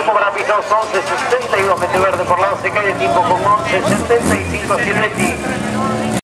Guillermo Brapitos 11.62, Meteverde por la 11 calle 5 con 11.75, 7.